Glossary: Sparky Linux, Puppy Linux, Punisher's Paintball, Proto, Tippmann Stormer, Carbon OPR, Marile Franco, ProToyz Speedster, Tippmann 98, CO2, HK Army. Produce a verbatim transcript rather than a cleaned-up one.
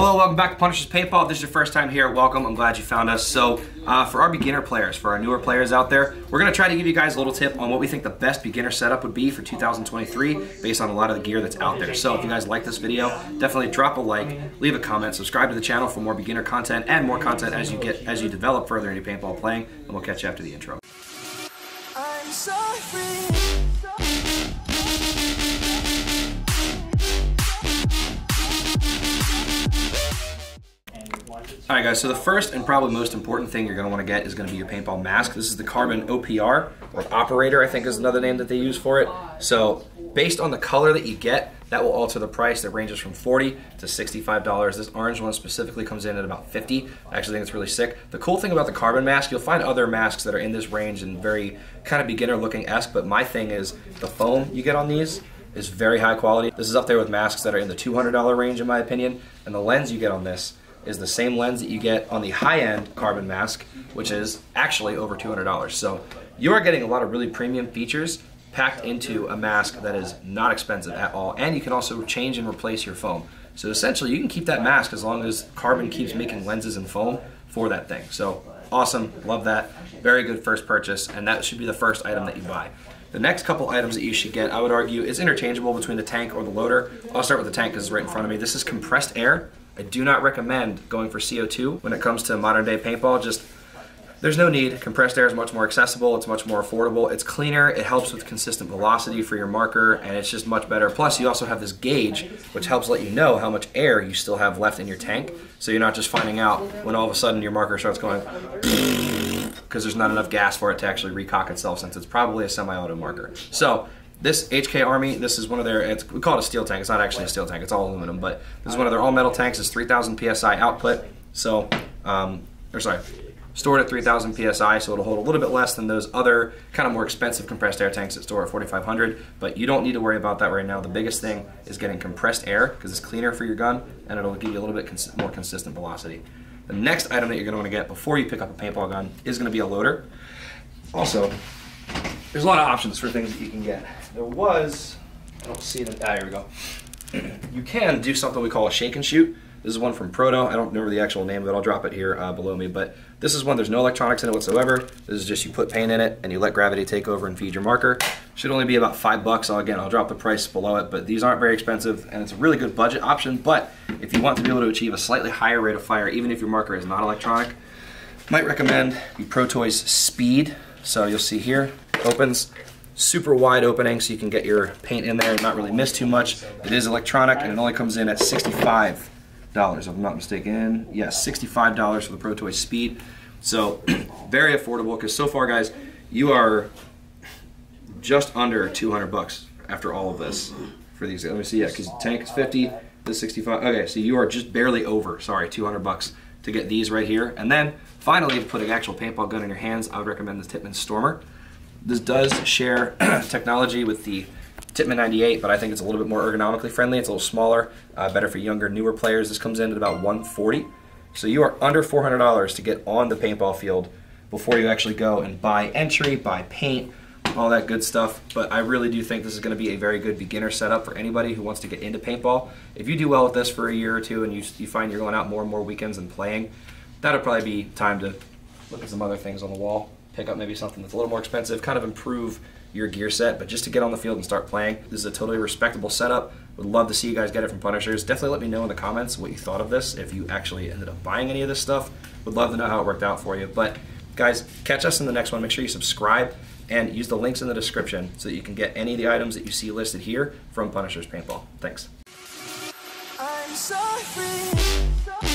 Hello, welcome back to Punisher's Paintball. If this is your first time here, welcome. I'm glad you found us. So uh, for our beginner players, for our newer players out there, we're going to try to give you guys a little tip on what we think the best beginner setup would be for two thousand twenty-three based on a lot of the gear that's out there. So if you guys like this video, definitely drop a like, leave a comment, subscribe to the channel for more beginner content and more content as you get as you develop further in your paintball playing, and we'll catch you after the intro. I'm so free. Alright guys, so the first and probably most important thing you're going to want to get is going to be your paintball mask. This is the Carbon O P R, or Operator I think is another name that they use for it. So based on the color that you get, that will alter the price. That ranges from forty to sixty-five dollars. This orange one specifically comes in at about fifty. I actually think it's really sick. The cool thing about the Carbon mask, you'll find other masks that are in this range and very kind of beginner looking-esque, but my thing is the foam you get on these is very high quality. This is up there with masks that are in the two hundred dollar range in my opinion, and the lens you get on this is the same lens that you get on the high-end Carbon mask, which is actually over two hundred dollars. So you are getting a lot of really premium features packed into a mask that is not expensive at all, and you can also change and replace your foam. So essentially you can keep that mask as long as Carbon keeps making lenses and foam for that thing. So awesome, love that. Very good first purchase, and that should be the first item that you buy. The next couple items that you should get, I would argue, is interchangeable between the tank or the loader. I'll start with the tank because it's right in front of me. This is compressed air. I do not recommend going for C O two when it comes to modern day paintball. Just, there's no need. Compressed air is much more accessible, it's much more affordable, it's cleaner, it helps with consistent velocity for your marker, and it's just much better. Plus you also have this gauge, which helps let you know how much air you still have left in your tank, so you're not just finding out when all of a sudden your marker starts going because there's not enough gas for it to actually recock itself, since it's probably a semi-auto marker. So this H K Army, this is one of their, it's, we call it a steel tank, it's not actually a steel tank, it's all aluminum, but this is one of their all metal tanks. It's three thousand P S I output, so, um, or sorry, stored at three thousand P S I, so it'll hold a little bit less than those other kind of more expensive compressed air tanks that store at forty-five hundred, but you don't need to worry about that right now. The biggest thing is getting compressed air, because it's cleaner for your gun, and it'll give you a little bit cons more consistent velocity. The next item that you're going to want to get before you pick up a paintball gun is going to be a loader. Also, there's a lot of options for things that you can get. There was, I don't see it, ah, here we go. You can do something we call a shake and shoot. This is one from Proto. I don't remember the actual name of it, I'll drop it here uh, below me, but this is one, there's no electronics in it whatsoever. This is just you put paint in it and you let gravity take over and feed your marker. Should only be about five bucks. Again, I'll drop the price below it, but these aren't very expensive and it's a really good budget option, but if you want to be able to achieve a slightly higher rate of fire, even if your marker is not electronic, might recommend the Protoyz Speed. So you'll see here, opens, super wide opening so you can get your paint in there and not really miss too much. It is electronic and it only comes in at sixty-five dollars, if I'm not mistaken. Yes, sixty-five dollars for the Protoyz Speed. So very affordable, because so far guys, you are just under two hundred bucks after all of this for these. Let me see, yeah, because the tank is fifty, this sixty-five, okay, so you are just barely over, sorry, two hundred bucks to get these right here. And then finally, to put an actual paintball gun in your hands, I would recommend the Tippmann Stormer. This does share technology with the Tippmann ninety-eight, but I think it's a little bit more ergonomically friendly. It's a little smaller, uh, better for younger, newer players. This comes in at about one forty. So you are under four hundred dollars to get on the paintball field before you actually go and buy entry, buy paint, all that good stuff. But I really do think this is going to be a very good beginner setup for anybody who wants to get into paintball. If you do well with this for a year or two and you, you find you're going out more and more weekends and playing, that'll probably be time to look at some other things on the wall. Pick up maybe something that's a little more expensive, kind of improve your gear set, but just to get on the field and start playing. This is a totally respectable setup. Would love to see you guys get it from Punishers. Definitely let me know in the comments what you thought of this, if you actually ended up buying any of this stuff. Would love to know how it worked out for you. But guys, catch us in the next one. Make sure you subscribe and use the links in the description so that you can get any of the items that you see listed here from Punishers Paintball. Thanks. I'm so free.